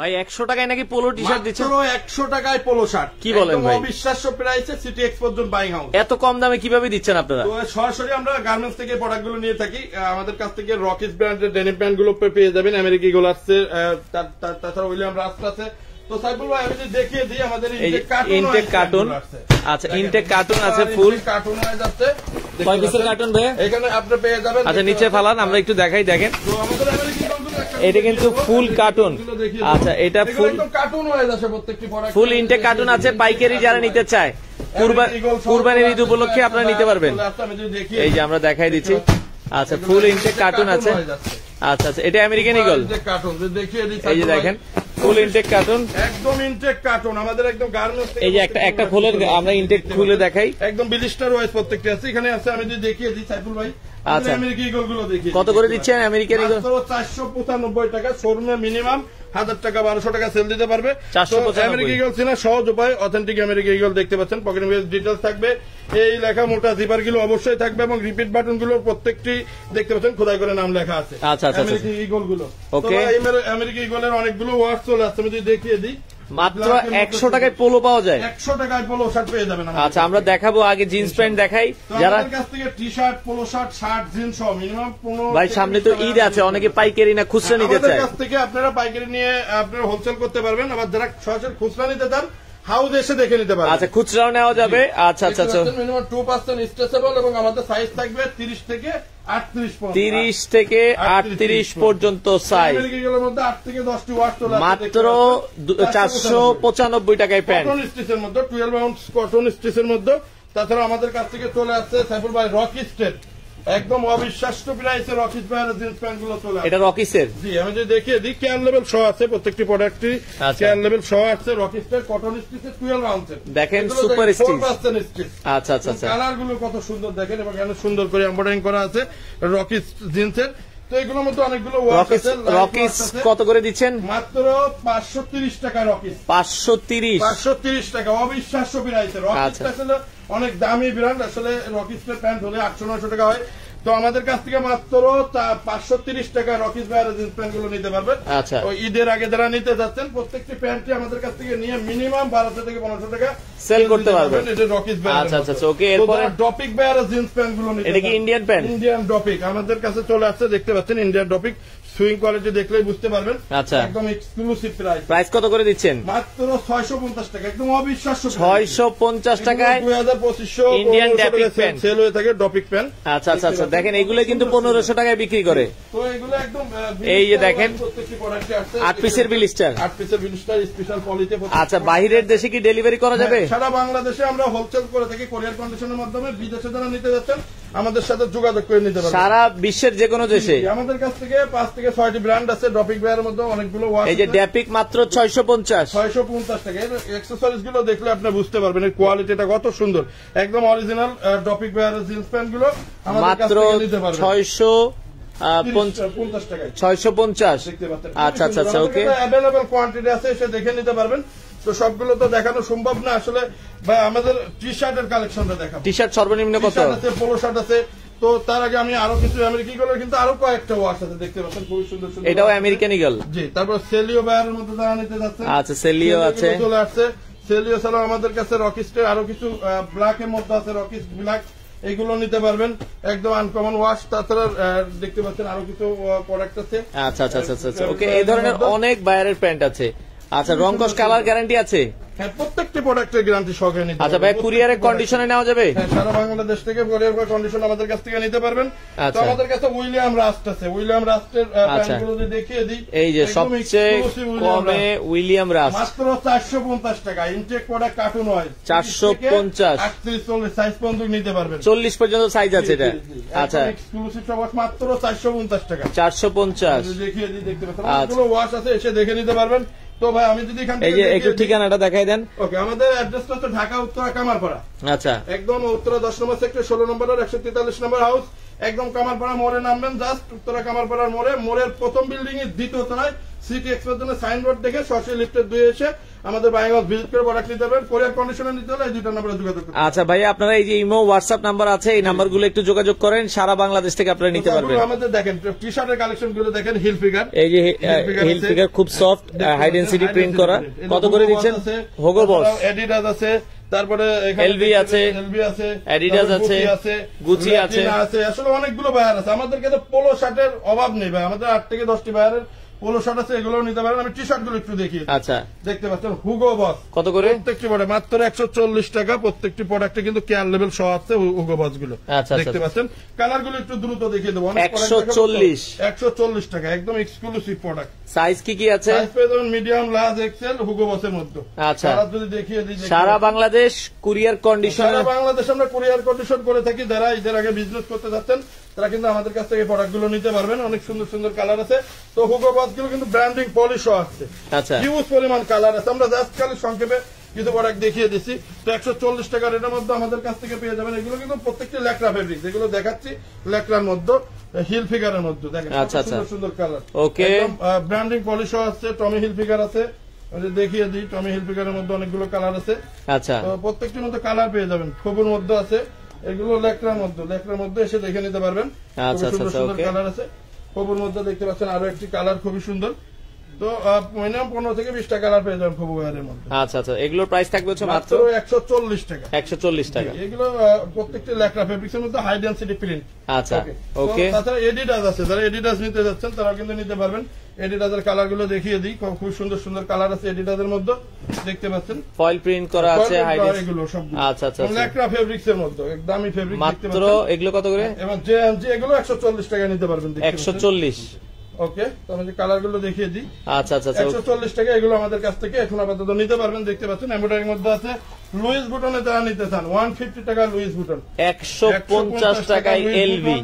ভাই 100 টাকায় নাকি পোলো টি-শার্ট দিচ্ছে। মাত্র 100 টাকায় পোলো শার্ট। কি বলেন ভাই? একদম অবিশ্বাস্য প্রাইসে city export zone buying house. এত কম দামে কিভাবে দিচ্ছেন আপনারা? তো সরাসরি আমরা গার্মেন্টস থেকে প্রোডাক্টগুলো নিয়ে থাকি। আমাদের কাছ থেকে রকিস ব্র্যান্ডের ডেনিম প্যান্টগুলো পেয়ে যাবেন, আমেরিকি গোলার্সে, তাছাড়া উইলিয়াম রাস্ট আছে। তো সাইফুল ভাই আমি দেখিয়ে দিই আমাদের ইনটেক কার্টন। আচ্ছা ইনটেক কার্টন আছে, ফুল কার্টন আছে আছে। কয় পিসের কার্টন ভাই? এখানে আপনি পেয়ে যাবেন। আচ্ছা নিচে ফালান, আমরা একটু দেখাই দেখেন। তো আমাদের এটা কিন্তু ফুল কার্টন। আচ্ছা এটা ফুল কার্টন হয়ে যাচ্ছে, প্রত্যেকটি প্রোডাক্ট ফুল ইনটেক কার্টন আছে। পাইকারি যারা নিতে চায় কুরবানির ঈদ উপলক্ষে আপনারা নিতে পারবেন। এই যে আমরা দেখাই দিচ্ছি। আচ্ছা ফুল ইনটেক কার্টন আছে। আচ্ছা আচ্ছা এটা আমেরিকান ইগল কার্টন দেখিয়ে দিচ্ছি। এই যে দেখেন ফুল ইনটেক কার্টন, একদম ইনটেক কার্টন আমাদের একদম গার্মেন্টস। এই যে একটা একটা খোলের আমরা ইনটেক খুলে দেখাই, একদম বিলিস্টার ওয়াইজ প্রত্যেকটি আছে। এখানে আছে আমি যদি দেখিয়ে দিই সাইফুল ভাই। আচ্ছা আমেরিকান ইগল গুলো দেখি কত করে দিচ্ছেন? আমেরিকান ইগল 495 টাকা, শোরুমে মিনিমাম 1000 টাকা 1200 টাকা সেল দিতে পারবে। আমেরিকান ইগল চিনা সহজ উপায়, অথেন্টিক আমেরিকান ইগল দেখতে পাচ্ছেন। পকেট মেজ ডিটেইলস থাকবে, এই লেখা মোটা জিপার গুলো অবশ্যই থাকবে এবং রিপিট বাটন গুলো প্রত্যেকটি দেখতে পাচ্ছেন খোদাই করে নাম লেখা আছে। আচ্ছা আচ্ছা আমেরিকান ইগল গুলো। ওকে আমেরিকান ইগলের অনেকগুলো ওয়ার্ড চলে আসছে, আমি যদি দেখিয়ে দিই। মাত্র 100 টাকায় পোলো পাওয়া যায়, 100 টাকায় পোলো শার্ট পেয়ে যাবেন। আচ্ছা আমরা দেখাবো, আগে জিন্স প্যান্ট দেখাই। যারা কাছ থেকে T shirt, polo shirt, shirt, jeans সব মিনিমাম 15। ভাই সামনে তো ঈদ আছে, অনেকে পাইকারি না খুচরা নিতে চায়। কাছ থেকে আপনারা পাইকারি নিয়ে আপনারা হোলসেল করতে পারবেন, আবার যারা সরাসরি খুচরা নিতে চান হাউজ এসে দেখে নিতে পারবেন। আচ্ছা খুচরাও নেওয়া যাবে। আচ্ছা আচ্ছা মিনিমাম 2% স্ট্রেচেবল এবং আমাদের সাইজ থাকবে 30 থেকে 38 পর্যন্ত সাইজ। মাত্র 495 টাকায় প্যান্ট, কটন স্টিচের মধ্যে 12 আউন্স কটন স্টিচের মধ্যে। তাছাড়া আমাদের কাছ থেকে চলে আসছে সাইফুল ভাই রকি স্টেট, একদম অবিশ্বাস্য প্রাইসে রকিস ব্র্যান্ডের জিন্স প্যান্ট গুলো চলে আসছে। এটা রকিসের? জি আমি যদি দেখিয়ে দিই, ক্যান লেভেল 100 আছে, প্রত্যেকটি প্রোডাক্টই ক্যান লেভেল 100 আছে। রকিস স্টার কটন স্টিচের 12 আউন্সের, দেখেন সুপার স্টিচ। আচ্ছা আচ্ছা আচ্ছা কালার গুলো কত সুন্দর দেখেন, এবং এখানে সুন্দর করে এমব্রয়ডারিং করা আছে রকিস জিন্সের। তো এগুলোর মধ্যে অনেকগুলো রকিস। রকিস কত করে দিচ্ছেন? মাত্র 530 টাকা রকিস, 530 টাকা অবিশ্বাস্য প্রাইসে। রকিস আসলে অনেক দামি ব্র্যান্ড, আসলে রকিসের প্যান্ট হলে 800-900 টাকা হয়। তো আমাদের কাছ থেকে মাত্র 530 টাকা রকিস ভাইয়ের জিন্স প্যান্ট গুলো নিতে পারবেন। আচ্ছা ওই ঈদের আগে যারা নিতে যাচ্ছেন প্রত্যেকটি প্যান্টই আমাদের কাছ থেকে নিয়ে মিনিমাম 1200 থেকে 1500 টাকা সেল করতে পারবেন। এটা রকিস ভাইয়ের। আচ্ছা আচ্ছা ওকে। এরপর ডপিক ভাইয়ের জিন্স প্যান্ট গুলো নিতে, এটা কি ইন্ডিয়ান প্যান্ট? ইন্ডিয়ান ডপিক আমাদের কাছে চলে আসছে, দেখতে পাচ্ছেন ইন্ডিয়ান ডপিক। সুইং কোয়ালিটি দেখলেই বুঝতে পারবেন। আচ্ছা একদম এক্সক্লুসিভ প্রাইস। প্রাইস কত করে দিচ্ছেন? মাত্র 650 টাকা, একদম অবিশ্বাস্য 650 টাকায় 2500 ইন্ডিয়ান ডপিক প্যান্ট সেল হয়ে থাকে, ডপিক প্যান্ট। আচ্ছা আচ্ছা আচ্ছা দেখেন এগুলো কিন্তু 1500 টাকায় বিক্রি করে। তো এগুলো একদম এই যে দেখেন 8 পিসের বিলিস্টার, 8 পিসের বিলিস্টার স্পেশাল কোয়ালিটি। আচ্ছা বাইরের দেশে কি ডেলিভারি করা যাবে? সারা বাংলাদেশে আমরা হোলসেল করে থাকি কোরিয়ার কন্ডিশনের মাধ্যমে। বিদেশে যারা নিতে যাচ্ছেন আমাদের সাথে যোগাযোগ করে নিতে পারবেন, সারা বিশ্বের যে কোনো দেশে। আমাদের কাছ থেকে 5 থেকে 6টি ব্র্যান্ড আছে ডপিক ব্র্যান্ডের মধ্যে অনেকগুলো। এই যে ডপিক মাত্র 650 টাকা। এর অ্যাকসেসরিজ গুলো দেখলে আপনি বুঝতে পারবেন এর কোয়ালিটিটা কত সুন্দর, একদম অরিজিনাল ডপিক ব্র্যান্ডের জিন্স প্যান্ট গুলো আমাদের কাছ থেকে নিতে পারবেন 650 টাকায়, 650। আচ্ছা আচ্ছা আচ্ছা ওকে। अवेलेबल কোয়ান্টিটি আছে, সেটা দেখে নিতে পারবেন। তো সবগুলো তো দেখানো সম্ভব না আসলে ভাই। আমাদের টি-শার্টের কালেকশনটা দেখাবো। টি-শার্ট সর্বনিম্ন কত আছে? পোলো শার্ট আছে। তো তার আগে আমি আরো কিছু আমেরিকান ইগল, কিন্তু আরো কয়েকটা ওয়াশ আছে দেখতে পাচ্ছেন, খুব সুন্দর সুন্দর। এটাও আমেরিকান ইগল। জি তারপর সেলিও বাইরের মধ্যে দাঁড়া নিতে যাচ্ছে। আচ্ছা সেলিও আছে, চলে আসছে সেলিও। সালাম আমাদের কাছে রকিস্টের আরো কিছু ব্ল্যাক এর মধ্যে আছে, রকিস ব্ল্যাক, এগুলো নিতে পারবেন একদম আনকমন ওয়াশ। তাছাড়া দেখতে পাচ্ছেন আরো কিছু প্রোডাক্ট আছে। আচ্ছা আচ্ছা আচ্ছা ওকে। এই ধরনের অনেক বাইরের প্যান্ট আছে। আচ্ছা রং কস কালার গ্যারান্টি আছে, প্রত্যেকটি প্রোডাক্টের গ্যারান্টি সহকারে নিতে। আচ্ছা ভাই কুরিয়ারের কন্ডিশনে নেওয়া যাবে? সারা বাংলাদেশ থেকে কুরিয়ারের কন্ডিশন আমাদের কাছ থেকে নিতে পারবেন। তো আমাদের কাছে উইলিয়াম রাস্ট আছে, উইলিয়াম রাস্টের প্যান্টগুলো দেখিয়ে দিই। এই যে সবচেয়ে কমে উইলিয়াম রাস্ট মাত্র 450 টাকা, ইনটেক প্রোডাক্ট কার্টন হয় 450, 38-40 সাইজ পর্যন্ত নিতে পারবেন, 40 পর্যন্ত সাইজ আছে এটা। আচ্ছা এক্সক্লুসিভ সবস মাত্র 450 টাকা, 450 দেখিয়ে দিই। দেখতে পাচ্ছেন অনেকগুলো ওয়াশ আছে, এসে দেখে নিতে পারবেন। তো ভাই আমি যদি এখান থেকে এই যে একটু ঠিকানাটা দেখাই দেন। ওকে আমাদের অ্যাড্রেসটা তো ঢাকা উত্তরা কামারপাড়া। আচ্ছা একদম উত্তরা 10 নম্বর সেক্টর 16 নম্বর আর 143 নম্বর হাউস। একদম কামারপাড়া মোড়ে নামবেন, জাস্ট উত্তরা কামারপাড়ার মোড়ে, মোড়ের প্রথম বিল্ডিং এর দ্বিতীয় তলায় সিটি এক্সপোর্ট জোনের সাইনবোর্ড দেখে সরাসরি লিফটে দুই এসে আমাদের বাইং হাউস ভিজিট করে প্রোডাক্ট নিতে পারবেন। কোরিয়ার কন্ডিশনে নিতে হলে এই দুটো নম্বরে যোগাযোগ করুন। আচ্ছা ভাই, আপনারা এই যে ইমো WhatsApp নাম্বার আছে, এই নাম্বারগুলো একটু যোগাযোগ করেন, সারা বাংলাদেশ থেকে আপনারা নিতে পারবেন। আমাদের দেখেন টি-শার্টের কালেকশনগুলো দেখেন, হিল ফিগার, এই যে হিল ফিগার খুব সফট, হাই ডেনসিটি প্রিন্ট করা, কত করে দিচ্ছেন? হোগো বস, অ্যাডিডাস আছে, তারপরে এলভি আছে, অ্যাডিডাস আছে, গুচি আছে, আসলে অনেকগুলো বায়ার আছে। আমাদের কাছে পোলো শার্টের অভাব নেই ভাই, আমাদের 8 থেকে 10টি বায়ারের পোলো শার্ট আছে, এগুলো নিতে পারেন। আমি টি শার্ট গুলো একটু দেখি। আচ্ছা, দেখতে পাচ্ছেন হুগো বস, কত করে? প্রত্যেকটি পড়ে মাত্র 140 টাকা, প্রত্যেকটি প্রোডাক্টে কিন্তু কেয়ার লেভেল সহ আছে হুগো বস গুলো। আচ্ছা, দেখতে পাচ্ছেন কালার গুলো একটু দ্রুত দেখিয়ে দেবো। 140 টাকা একদম এক্সক্লুসিভ প্রোডাক্ট। সাইজ কি কি আছে? Medium, large, XL Hugo Boss এর মধ্যে। আচ্ছা, যদি দেখিয়ে দিই সারা বাংলাদেশ কুরিয়ার কন্ডিশন, সারা বাংলাদেশ আমরা কুরিয়ার কন্ডিশন করে থাকি। যারা এদের আগে বিজনেস করতে যাচ্ছেন তারা কিন্তু আমাদের কাছ থেকে প্রোডাক্ট গুলো নিতে পারবেন। অনেক সুন্দর সুন্দর কালার আছে, তো হুগো বস গুলো কিন্তু ব্র্যান্ডিং পলিশও আছে। আচ্ছা, হিউজ পরিমাণ কালার আছে, আমরা জাস্ট খালি সংক্ষেপে কিছু প্রোডাক্ট দেখিয়ে দিচ্ছি। তো 140 টাকার এটার মধ্যে আমাদের কাছ থেকে পেয়ে যাবেন। এগুলো কিন্তু প্রত্যেকটি ল্যাকরা ফেব্রিক, যেগুলো দেখাচ্ছি ল্যাকরার মধ্যে, হিল ফিগারের মধ্যে দেখেন সুন্দর সুন্দর কালার। ওকে, ব্র্যান্ডিং পলিশও আছে, টমি হিল ফিগার আছে, দেখিয়ে দিই। টমি হিল ফিগারের মধ্যে অনেকগুলো কালার আছে। আচ্ছা, প্রত্যেকটির মধ্যে কালার পেয়ে যাবেন, খবুর মধ্যে আছে, এগুলো লেকরার মধ্যে এসে দেখে নিতে পারবেন। আচ্ছা, সুন্দর সুন্দর কালার আছে। খবুর মধ্যে দেখতে পাচ্ছেন আরো একটি কালার খুবই সুন্দর, তো মিনিমাম 15 থেকে 20টা কালার পেয়ে যাবেন খবুর এর মধ্যে। আচ্ছা আচ্ছা, এগুলোর প্রাইস থাকবে হচ্ছে মাত্র 140 টাকা। 140 টাকা, এগুলো প্রত্যেকটি লেকরা ফেব্রিক্সের মধ্যে, হাই ডেনসিটি প্রিন্ট। আচ্ছা, ওকে। তাছাড়া এডিডাস আছে, যারা এডিডাস নিতে যাচ্ছেন তারা কিন্তু নিতে পারবেন। এডিডাসের কালার গুলো দেখিয়ে দিই, খুব সুন্দর সুন্দর কালার আছে এডিডাসের মধ্যে, দেখতে পাচ্ছেন ফয়েল প্রিন্ট করা আছে, হাই ডেনসিটি এগুলো সব। আচ্ছা আচ্ছা, লেকরা ফেব্রিক্সের মধ্যে একদমই ফেব্রিক দেখতে পাচ্ছেন। মাত্র এগুলো কত করে? এবং জেএমজি এগুলো 140 টাকা নিতে পারবেন। 140, ওকে। তো আমি কালার গুলো দেখিয়ে দিই। আচ্ছা আচ্ছা, 140 টাকা এগুলো আমাদের কাছ থেকে এখন আপাতত নিতে পারবেন। দেখতে পাচ্ছেন এমব্রয়ডারি মধ্যে আছে। লুইস বুটনে যারা নিতে চান 150 টাকা লুইস বুটন, 150 টাকায় এলভি।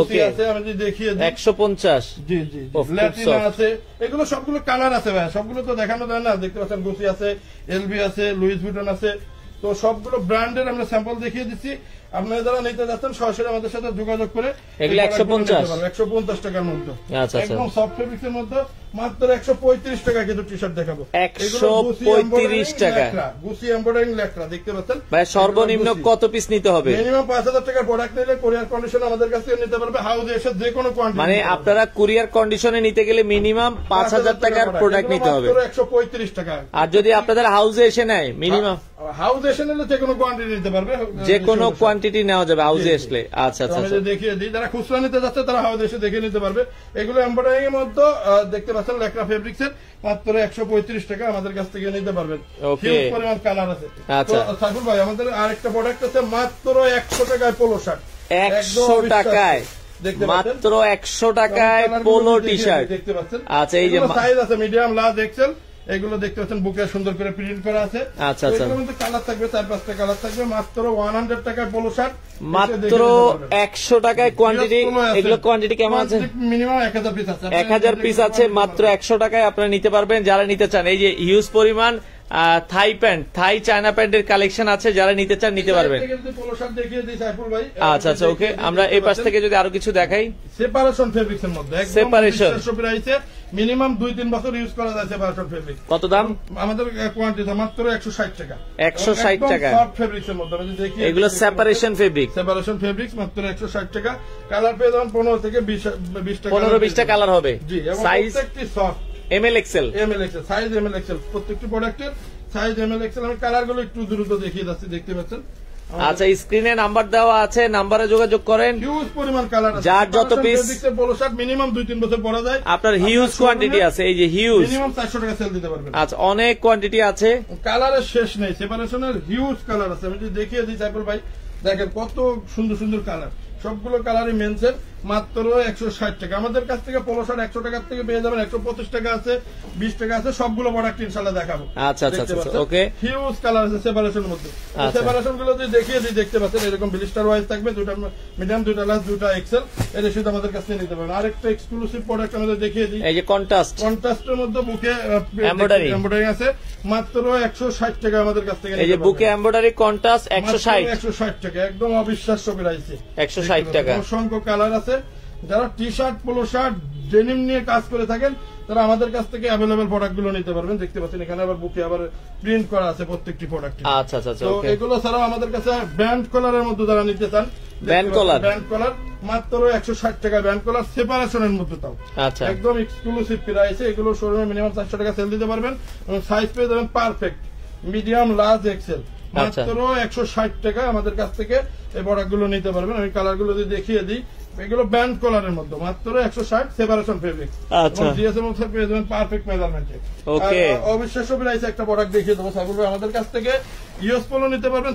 ওকে, আছে, আমি দেখিয়ে দিই 150। জি জি, ল্যাটিনা আছে, এগুলো সবগুলো কালার আছে ভাই, সবগুলো তো দেখানো যায় না। দেখতে পাচ্ছেন গুচি আছে, এলভি আছে, লুইস বুটন আছে, তো সবগুলো ব্র্যান্ডের আমরা স্যাম্পল দেখিয়ে দিচ্ছি। আপনারা যারা নিতে যাচ্ছেন সরাসরি আমাদের সাথে যোগাযোগ করে 150 টাকার মধ্যে একদম সফট ফেব্রিক্স এর মধ্যে মাত্র 135 টাকা কিন্তু টি শার্ট দেখাবো। 135 টাকা গুচি এমব্রয়ডারিং লেকরা, দেখতে পাচ্ছেন ভাই। সর্বনিম্ন কত পিস নিতে হবে? মিনিমাম 5000 টাকার প্রোডাক্ট নিলে কোরিয়ার কন্ডিশনে আমাদের কাছে নিতে পারবে, হাউজে এসে যে কোনো কোয়ান্টিটি। মানে আপনারা কুরিয়ার কন্ডিশনে নিতে গেলে মিনিমাম 5000 টাকার প্রোডাক্ট নিতে হবে, 135 টাকা। আর যদি আপনাদের হাউজে এসে নেয়, মিনিমাম হাউজে এসে নিলে যে কোনো কোয়ান্টিটি নিতে পারবে, যে কোনো কোয়ান্টিটি নেওয়া যাবে হাউজে আসলে। আচ্ছা আচ্ছা, দেখিয়ে দিই, যারা খুচরা নিতে যাচ্ছে তারা হাউজে এসে দেখে নিতে পারবে। এগুলো এমব্রয়ডারিং এর মধ্যে দেখতে পাচ্ছেন লেকরা ফেব্রিক্স এর, মাত্র 135 টাকা আমাদের কাছ থেকে নিতে পারবেন। হিউজ পরিমাণ কালার আছে। আচ্ছা সাইফুল ভাই, আমাদের আরেকটা প্রোডাক্ট আছে মাত্র 100 টাকায় পোলো শার্ট। 100 টাকায় মাত্র 100 টাকায় পোলো টি শার্ট, দেখতে পাচ্ছেন। আচ্ছা, এই যে সাইজ আছে মিডিয়াম, লার্জ, এক্সেল, এগুলো দেখতে পাচ্ছেন বুকে সুন্দর করে প্রিন্ট করা আছে। আচ্ছা আচ্ছা, কালার থাকবে 4-5টা কালার থাকবে। মাত্র 100 টাকায় পোলো শার্ট, মাত্র 100 টাকায় কোয়ান্টিটি। এগুলো কোয়ান্টিটি কেমন আছে? মিনিমাম 1000 পিস আছে, 1000 পিস আছে, মাত্র 100 টাকায় আপনারা নিতে পারবেন যারা নিতে চান। এই যে হিউজ পরিমাণ থাই প্যান্ট, থাই চায়না প্যান্টের কালেকশন আছে, যারা নিতে চান নিতে পারবেন। আচ্ছা আচ্ছা, ওকে। আমরা এই পাশ থেকে যদি আরো কিছু দেখাই, সেপারেশন ফেব্রিক্স এর মধ্যে, সেপারেশন মিনিমাম 2-3 বছর ইউজ করা যায়। সেপারেশন ফেব্রিক কত দাম? আমাদের কোয়ান্টিটি মাত্র 160 টাকা। 160 টাকা সফট ফেব্রিক্স এর মধ্যে দেখি, এগুলো সেপারেশন ফেব্রিক, সেপারেশন ফেব্রিক্স মাত্র 160 টাকা। কালার পেয়ে যাবেন 15 থেকে 20টা, 15-20টা কালার হবে। জি, size soft ML XL, size ML XL, প্রত্যেকটি প্রোডাক্টের সাইজ ML XL। আমি কালার গুলো একটু দ্রুত দেখিয়ে যাচ্ছি, দেখতে পাচ্ছেন। আচ্ছা, স্ক্রিনে নাম্বার দেওয়া আছে, নাম্বারে যোগাযোগ করেন। হিউজ পরিমাণ কালার আছে, যার যত পিস। পোলো শার্ট মিনিমাম 2-3 বছর পরা যায়, আপনার হিউজ কোয়ান্টিটি আছে। এই যে হিউজ মিনিমাম 400 টাকা সেল দিতে পারবেন। আচ্ছা, অনেক কোয়ান্টিটি আছে, কালারের শেষ নেই। সেপারেশনের হিউজ কালার আছে, আমি যদি দেখিয়ে দিই সাইফুল ভাই, দেখেন কত সুন্দর সুন্দর কালার। সবগুলো কালারই মেনসের, মাত্র 160 টাকা আমাদের কাছ থেকে। পোলো শার্ট 100 টাকার থেকে পেয়ে যাবেন, 125 টাকা আছে, 20 টাকা আছে, সবগুলো প্রোডাক্ট ইনশাআল্লাহ দেখাবো। আচ্ছা আচ্ছা, ওকে। হিউজ কালার আছে সেপারেশনের মধ্যে। সেপারেশন গুলো যদি দেখিয়ে দিই, দেখতে পাচ্ছেন এরকম ব্লিস্টার ওয়াইজ থাকবে, 2টা মিডিয়াম, 2টা লার্জ, 2টা এক্সেল। এর সাথে আমাদের কাছে নিতে পারবেন। আরেকটা এক্সক্লুসিভ প্রোডাক্ট আমাদের দেখিয়ে দিই, এই যে কন্ট্রাস্ট। কন্ট্রাস্টের মধ্যে বুকে এমব্রয়ডারি আছে, মাত্র 160 টাকা আমাদের কাছ থেকে। এই যে বুকে এমব্রয়ডারি কন্ট্রাস্ট 160 টাকা, একদম অবিশ্বাস্য প্রাইসে। 160 টাকা। অসংখ্য কালার আছে, যারা T shirt polo shirt denim নিয়ে কাজ করে থাকেন তারা আমাদের কাছ থেকে অ্যাভেলেবল প্রোডাক্টগুলো নিতে পারবেন। দেখতে পাচ্ছেন এখানে আবার বুকে আবার প্রিন্ট করা আছে প্রত্যেকটি প্রোডাক্টে। আচ্ছা আচ্ছা, তো এগুলো ছাড়াও আমাদের কাছে ব্যান্ড কলারের মধ্যে যারা নিতে চান ব্যান্ড কলার, মাত্র 160 টাকা ব্যান্ড কলার সেপারেশনের মধ্যে, তাও একদম এক্সক্লুসিভ প্রাইসে। এগুলো শোরুমে মিনিমাম 400 টাকা সেল দিতে পারবেন এবং সাইজ পেয়ে যাবেন পারফেক্ট মিডিয়াম লার্জ এক্সেল, মাত্র 160 টাকা আমাদের কাছ থেকে এই প্রোডাক্টগুলো নিতে পারবেন। আমি কালারগুলো যদি দেখিয়ে দিই, এগুলো ব্যান্ড কলারের মধ্যে মাত্র 160 সেপারেশন ফেব্রিক, জিএসএম পেয়ে যাবেন পারফেক্ট মেজারমেন্টে। ওকে, অবিশ্বাস্য প্রাইসে একটা প্রোডাক্ট দেখিয়ে দেবো সাইফুল ভাই। আমাদের কাছ থেকে ইউএস পোলো নিতে পারবেন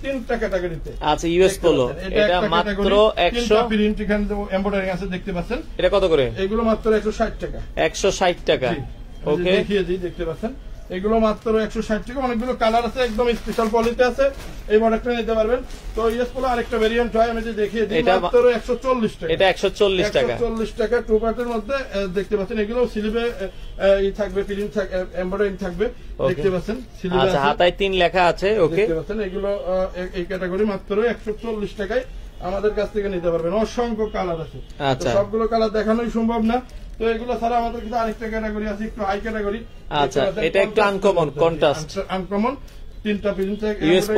3 ক্যাটাগরিতে। আচ্ছা, ইউএস পোলো এটা মাত্র 100 প্রিন্ট এখানে এমব্রয়ডারি আছে দেখতে পাচ্ছেন, এটা কত করে? এগুলো মাত্র 160 টাকা। 160 টাকা ওকে, দেখিয়ে দিই দেখতে পাচ্ছেন এগুলো মাত্র 160 টাকা। অনেকগুলো কালার আছে, একদম স্পেশাল কোয়ালিটি আছে, এই প্রোডাক্টটা নিতে পারবেন। তো ইউএস পোলো আরেকটা ভেরিয়েন্ট হয়, আমি যে দেখিয়ে দিই মাত্র 140 টাকা। এটা 140 টাকা, 140 টাকা টু পার্টের মধ্যে দেখতে পাচ্ছেন। এগুলো স্লিভে ই থাকবে, প্রিন্ট থাকবে, এমব্রয়ডারিং থাকবে দেখতে পাচ্ছেন। আচ্ছা, হাতায় 3 লেখা আছে। ওকে, দেখতে পাচ্ছেন এগুলো এই ক্যাটাগরি মাত্র 140 টাকায় আমাদের কাছ থেকে নিতে পারবেন। অসংখ্য কালার আছে, সবগুলো কালার দেখানোই সম্ভব না, তো এগুলো ছাড়া আমাদের কিন্তু আরেকটা ক্যাটাগরি আছে একটু হাই ক্যাটাগরি। আচ্ছা, এটা একটু আনকমন কন্ট্রাস্ট, আনকমন 3টা পিস থাকবে ইউএস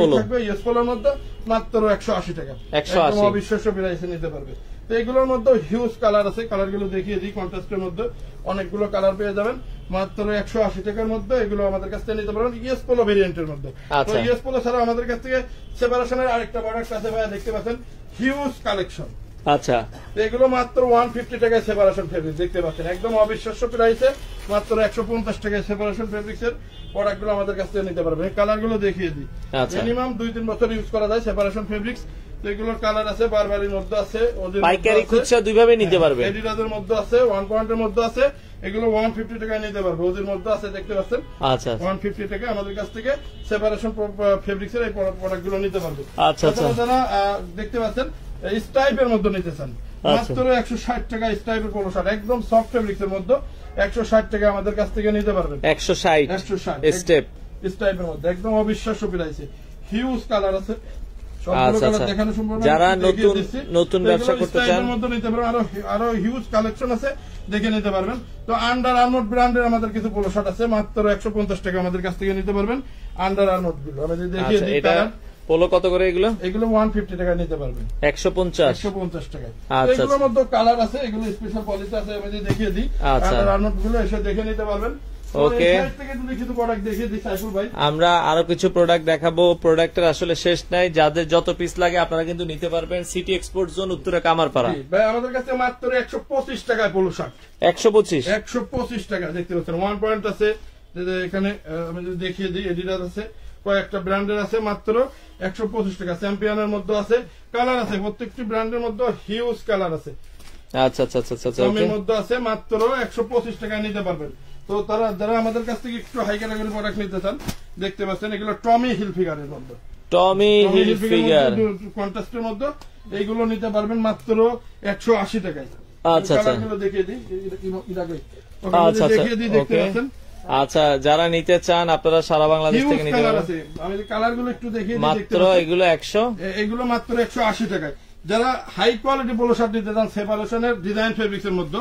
পোলোর মধ্যে মাত্র 180 টাকা, একদম অবিশ্বাস্য প্রাইসে নিতে পারবে। তো এগুলোর মধ্যে হিউজ কালার আছে, কালারগুলো দেখিয়ে দিই। কন্ট্রাস্টের মধ্যে অনেকগুলো কালার পেয়ে যাবেন মাত্র 180 টাকার মধ্যে, এগুলো আমাদের কাছ থেকে নিতে পারবেন ইউএস পোলো ভেরিয়েন্টের মধ্যে। তো ইউএস পোলো ছাড়া আমাদের কাছ থেকে সেপারেশনের আরেকটা প্রোডাক্ট আছে ভাই, দেখতে পাচ্ছেন হিউজ কালেকশন। আচ্ছা, এগুলো মাত্র 150 টাকায় সেপারেশন ফেব্রিক দেখতে পাচ্ছেন, একদম অবিশ্বাস্য প্রাইসে মাত্র 150 টাকায় সেপারেশন ফেব্রিক্সের প্রোডাক্টগুলো আমাদের কাছ থেকে নিতে পারবেন। কালারগুলো দেখিয়ে দিই, মিনিমাম 2-3 বছর ইউজ করা যায় সেপারেশন ফেব্রিক্স। তো এগুলোর কালার আছে, বারবারির মধ্যে আছে, ওদের পাইকারি খুচরা দুইভাবে নিতে পারবে, এডিডাসের মধ্যে আছে, 1 এর মধ্যে আছে, এগুলো 150 টাকায় নিতে পারবে। ওদের মধ্যে আছে দেখতে পাচ্ছেন। আচ্ছা, 150 টাকা আমাদের কাছ থেকে সেপারেশন ফেব্রিক্সের এই প্রোডাক্টগুলো নিতে পারবে। আচ্ছা আচ্ছা, দেখতে পাচ্ছেন স্ট্রাইপের মধ্যে নিতে চান মাত্র 160 টাকা, স্ট্রাইপের পোলো শার্ট একদম সফট ফেব্রিক্সের মধ্যে 160 টাকা আমাদের কাছ থেকে নিতে পারবেন। 160 স্টেপ স্ট্রাইপের মধ্যে একদম অবিশ্বাস্য প্রাইসে। হিউজ কালার আছে, সবগুলো কালার দেখানো সম্ভব না, যারা নতুন নতুন ব্যবসা করতে চান স্ট্রাইপের মধ্যে নিতে পারবেন। আরো হিউজ কালেকশন আছে, দেখে নিতে পারবেন। তো আন্ডার আর্মড ব্র্যান্ডের আমাদের কিছু পোলো শার্ট আছে মাত্র 150 টাকা আমাদের কাছ থেকে নিতে পারবেন। আন্ডার আর্মড গুলো আমি দেখিয়ে দিই, এটা পোলো কত করে? এগুলো এগুলো 150 টাকা নিতে পারবেন, 150 টাকায়। এগুলোর মধ্যে কালার আছে, এগুলো স্পেশাল কোয়ালিটি আছে, আমি দেখিয়ে দিই। আচ্ছা, রানগুলো এসে দেখে নিতে পারবেন। ওকে, কিছু প্রোডাক্ট দেখিয়ে দিই সাইফুল ভাই, আমরা আরো কিছু প্রোডাক্ট দেখাবো। প্রোডাক্টের আসলে শেষ নাই, যাদের যত পিস লাগে আপনারা কিন্তু নিতে পারবেন। City export zone, Uttara, Kamarpara. ভাই আমাদের কাছে মাত্র 125 টাকায় পোলো শার্ট, 125 টাকা দেখতে পাচ্ছেন। 1 আছে এখানে, আমি যদি দেখিয়ে দিই, এডিডাস আছে, কয়েকটা ব্র্যান্ডের আছে মাত্র 125 টাকা। চ্যাম্পিয়নের মধ্যে আছে, কালার আছে, প্রত্যেকটি ব্র্যান্ডের মধ্যে হিউজ কালার আছে। আচ্ছা আচ্ছা আচ্ছা আচ্ছা, এর মধ্যে আছে মাত্র 125 টাকা নিতে পারবেন। তো তারা যারা আমাদের কাছ থেকে একটু হাই ক্যাটাগরি প্রোডাক্ট নিতে চান দেখতে পাচ্ছেন, এগুলো টমি হিল ফিগারের মধ্যে, টমি হিল ফিগার কন্ট্রাস্টের মধ্যে এইগুলো নিতে পারবেন মাত্র 180 টাকায়। আচ্ছা আচ্ছা, এগুলো দেখিয়ে দিই, দেখিয়ে দিই দেখতে পাচ্ছেন। আচ্ছা, যারা নিতে চান আপনারা সারা বাংলাদেশ থেকে নিতে পারবেন। আমি কালারগুলো একটু দেখিয়ে দিই মাত্র এগুলো 180 টাকায়। যারা হাই কোয়ালিটি পোলো শার্ট নিতে চান সেপারেশনের ডিজাইন ফেব্রিক্সের মধ্যে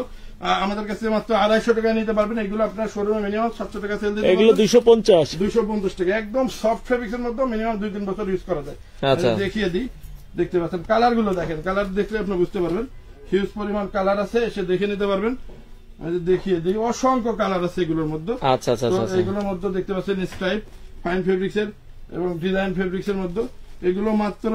আমাদের কাছে মাত্র 250 টাকায় নিতে পারবেন। এগুলো আপনার শোরুমে মিনিমাম 700 টাকা সেল দিতে, এগুলো 250 টাকা, একদম সফট ফেব্রিক্সের মধ্যে, মিনিমাম 2-3 বছর ইউজ করা যায়। দেখিয়ে দিই দেখতে পাচ্ছেন, কালারগুলো দেখেন, কালার দেখলে আপনি বুঝতে পারবেন হিউজ পরিমাণ কালার আছে, এসে দেখে নিতে পারবেন। দেখিয়ে দিই, অসংখ্য কালার আছে এগুলোর মধ্যে। আচ্ছা আচ্ছা, এগুলোর মধ্যে দেখতে পাচ্ছেন স্ট্রাইপ, ফাইন ফেব্রিক্স এর এবং ডিজাইন ফেব্রিক্স এর মধ্যে, এগুলো মাত্র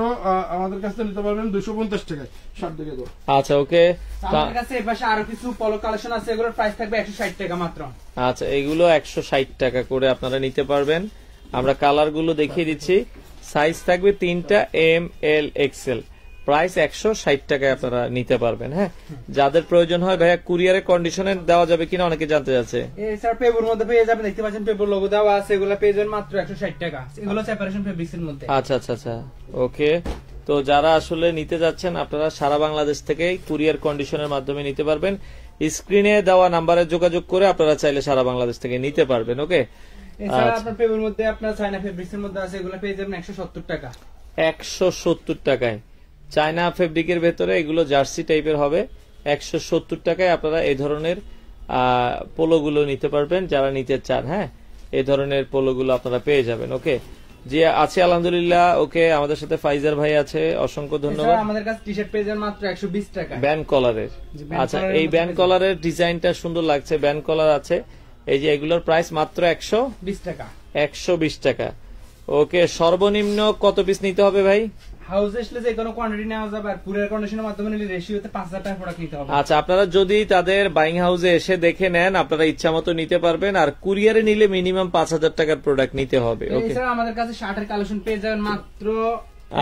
আমাদের কাছে নিতে পারবেন 250 টাকায়। শার্ট দেখে দাও। আচ্ছা ওকে, আমাদের কাছে এই পাশে আরো কিছু পোলো কালেকশন আছে, এগুলোর প্রাইস থাকবে 160 টাকা মাত্র। আচ্ছা, এগুলো 160 টাকা করে আপনারা নিতে পারবেন। আমরা কালার গুলো দেখিয়ে দিচ্ছি, সাইজ থাকবে 3টা, এম, এল, এক্সেল। প্রাইস 160 টাকায় আপনারা নিতে পারবেন। হ্যাঁ, যাদের প্রয়োজন হয় ভাইয়া কুরিয়ারে কন্ডিশনে দেওয়া যাবে কিনা অনেকে জানতে যাচ্ছে। স্যার পেবুর মধ্যে পেয়ে যাবেন, দেখতে পাচ্ছেন পেবুর লোগো দেওয়া আছে, এগুলো পেয়ে যাবেন মাত্র 160 টাকা, এগুলো সেপারেশন ফেব্রিক্সের মধ্যে। আচ্ছা আচ্ছা আচ্ছা, ওকে। তো যারা আসলে নিতে যাচ্ছেন আপনারা সারা বাংলাদেশ থেকে কুরিয়ার কন্ডিশনের মাধ্যমে নিতে পারবেন। স্ক্রিনে দেওয়া নাম্বারে যোগাযোগ করে আপনারা চাইলে সারা বাংলাদেশ থেকে নিতে পারবেন। ওকে, এছাড়া আপনার পেবুর মধ্যে আপনার চায়না ফেব্রিক্সের মধ্যে আছে, এগুলো পেয়ে যাবেন 170 টাকা, 170 টাকায়। চায়না ফেব্রিকের ভেতরে এগুলো জার্সি টাইপের হবে ১৭০ টাকায় আপনারা এই ধরনের পোলোগুলো নিতে পারবেন যারা নিতে চান। হ্যাঁ, এই ধরনের পোলোগুলো আপনারা পেয়ে যাবেন। ওকে, জি আছে আলহামদুলিল্লাহ। ওকে, আমাদের সাথে ফাইজার ভাই আছে, অসংখ্য ধন্যবাদ। আমাদের কাছে টি-শার্ট পেয়ে যাবেন মাত্র ১২০ টাকা ব্যান্ড কলারের। আচ্ছা, এই ব্যান্ড কলারের ডিজাইনটা সুন্দর লাগছে, ব্যান্ড কলার আছে। এই যে এগুলোর প্রাইস মাত্র ১২০ টাকা, ১২০ টাকা। ওকে, সর্বনিম্ন কত পিস নিতে হবে ভাই? আচ্ছা, আপনারা যদি তাদের বাইং হাউসে এসে দেখে নেন আপনারা ইচ্ছা মতো নিতে পারবেন। আর কুরিয়ারে নিলে মিনিমাম ৫০০০ টাকার প্রোডাক্ট নিতে হবে। আমাদের কাছে শার্টের কালেকশন পেয়ে যাবেন মাত্র,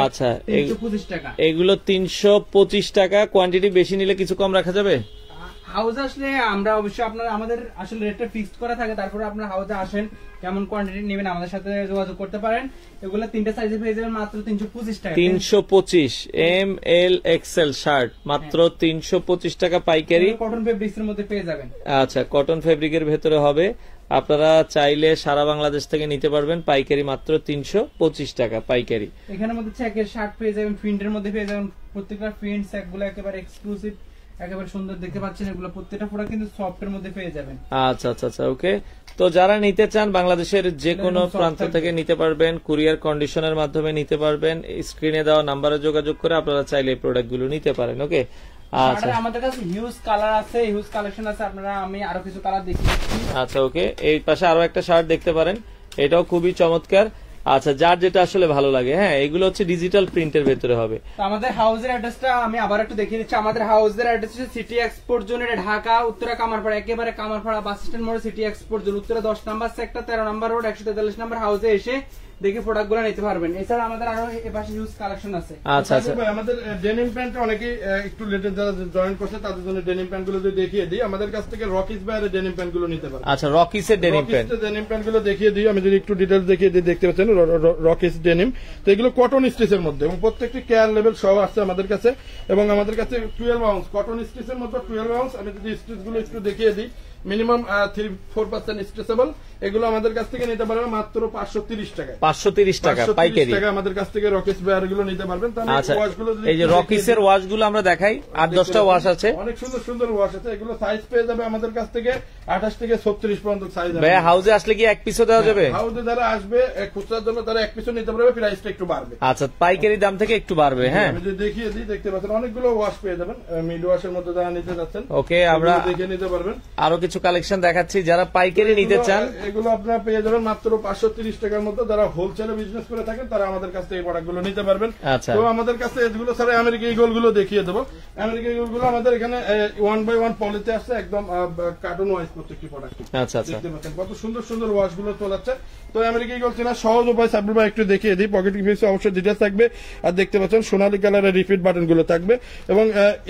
আচ্ছা এগুলো ৩২৫ টাকা। কোয়ান্টিটি বেশি নিলে কিছু কম রাখা যাবে? হাউজে আসলে আমরা অবশ্যই আপনারা আমাদের আসলে রেটটা ফিক্সড করা থাকে, তারপরে আপনারা হাউজে আসেন কেমন কোয়ান্টিটি নেবেন আমাদের সাথে যোগাযোগ করতে পারেন। এগুলো তিনটা সাইজে পেয়ে যাবেন মাত্র ৩২৫ টাকা, ৩২৫ এম এল এক্সএল শার্ট মাত্র ৩২৫ টাকা পাইকারি, কটন ফেব্রিক্সের মধ্যে পেয়ে যাবেন। আচ্ছা, কটন ফেব্রিকের ভেতরে হবে, আপনারা চাইলে সারা বাংলাদেশ থেকে নিতে পারবেন পাইকারি মাত্র ৩২৫ টাকা পাইকারি। এখানে মধ্যে চেকের শার্ট পেয়ে যাবেন, প্রিন্টের মধ্যে পেয়ে যাবেন, প্রত্যেকটা প্রিন্ট সেটগুলো একেবারে এক্সক্লুসিভ, একেবারে সুন্দর দেখতে পাচ্ছেন। এগুলো প্রত্যেকটা পুরো কিন্তু সফটের মধ্যে পেয়ে যাবেন। আচ্ছা আচ্ছা আচ্ছা, ওকে। তো যারা নিতে চান বাংলাদেশের যে কোনো প্রান্ত থেকে নিতে পারবেন, কুরিয়ার কন্ডিশনের মাধ্যমে নিতে পারবেন। স্ক্রিনে দেওয়া নম্বরে যোগাযোগ করে আপনারা চাইলে এই প্রোডাক্টগুলো নিতে পারেন। ওকে, আচ্ছা আমাদের কাছে হিউজ কালার আছে, হিউজ কালেকশন আছে। আপনারা আমি আরো কিছু কালার দেখিয়েছি। আচ্ছা, ওকে, এই পাশে আরো একটা শার্ট দেখতে পারেন, এটাও খুবই চমৎকার। আচ্ছা, যার যেটা আসলে ভালো লাগে। হ্যাঁ, এগুলো হচ্ছে ডিজিটাল প্রিন্টের ভেতরে হবে। আমাদের হাউজের অ্যাড্রেসটা আমি আবার একটু দেখিয়ে দিচ্ছি। আমাদের হাউজের অ্যাড্রেস হচ্ছে city export zone, Dhaka Uttara Kamarpara, একেবারে কামারপাড়া বাস স্ট্যান্ড মোড়ে সিটি এক্সপোর্ট জোন, উত্তরা ১০ নম্বর সেক্টর, ১৩ নম্বর রোড, ১৪৩ নম্বর হাউজে এসে দেখে প্রোডাক্টগুলো নিতে পারবেন। এছাড়া আমাদের আরো এপাশে হিউজ কালেকশন আছে। আচ্ছা আচ্ছা, আমাদের ডেনিম প্যান্ট অনেকে একটু লেটেস্ট যারা জয়েন করছে তাদের জন্য ডেনিম প্যান্টগুলো যদি দেখিয়ে দিই। আমাদের কাছ থেকে রকিস বাইরের ডেনিম প্যান্টগুলো নিতে পারবেন। আচ্ছা, রকিসের ডেনিম প্যান্ট, ডেনিম প্যান্টগুলো দেখিয়ে দিই, আমি যদি একটু ডিটেইলস দেখিয়ে দিই। দেখতে পাচ্ছেন রকিস ডেনিম, তো এগুলো কটন স্টিচের মধ্যে এবং প্রত্যেকটি কেয়ার লেভেল সব আছে আমাদের কাছে। এবং আমাদের কাছে 12 আউন্স কটন স্টিচের মধ্যে 12 আউন্স, আমি যদি স্টিচগুলো একটু দেখিয়ে দিই, মিনিমাম 3-4% স্ট্রেচেবল। এগুলো আমাদের কাছ থেকে নিতে পারবেন মাত্র ৫৩০ টাকা, ৫৩০ টাকা পাইকারি আমাদের কাছ থেকে রকিস ওয়্যার গুলো নিতে পারবেন। তাহলে ওয়াশগুলো, এই যে রকিসের ওয়াশগুলো আমরা দেখাই, ৮-১০টা ওয়াশ আছে, অনেক সুন্দর সুন্দর ওয়াশ আছে। এগুলো সাইজ পেয়ে যাবে আমাদের কাছ থেকে ২৮ থেকে ৩৬ পর্যন্ত সাইজ আছে। ভাই হাউজে আসলে কি এক পিসও দেওয়া যাবে? হাউজে যারা আসবে খুচরার জন্য তারা এক পিসও নিতে পারবে, প্রাইসটা একটু বাড়বে। আচ্ছা, পাইকারি দাম থেকে একটু বাড়বে। হ্যাঁ, আমি যদি দেখিয়ে দিই, দেখতে পাচ্ছেন অনেকগুলো ওয়াশ পেয়ে যাবেন মিড ওয়াশের মধ্যে যারা নিতে যাচ্ছেন। ওকে, আমরা দেখে নিতে পারবেন। আরো কিছু কালেকশন দেখাচ্ছি যারা পাইকারি নিতে চান, এগুলো আপনারা পেয়ে যাবেন মাত্র ৫৩০ টাকার মধ্যে। যারা হোলসেলে বিজনেস করে থাকেন তারা আমাদের কাছ থেকে এই প্রোডাক্টগুলো নিতে পারবেন। তো আমাদের কাছে এগুলো ছাড়া আমেরিকা ইগলগুলো দেখিয়ে দেবো। আমেরিকা ইগলগুলো আমাদের এখানে 1/1 পলিতে আসছে, একদম কার্টুন ওয়াইজ প্রত্যেকটি প্রোডাক্ট। আচ্ছা আচ্ছা, কত সুন্দর সুন্দর ওয়াশগুলো চলাচ্ছে। তো আমেরিকা ইগল চেনা সহজ উপায় সাবল ভাই একটু দেখিয়ে দিই। পকেট পিসে অবশ্যই ডিটেইলস থাকবে। আর দেখতে পাচ্ছেন সোনালী কালারের রিপিট বাটনগুলো থাকবে এবং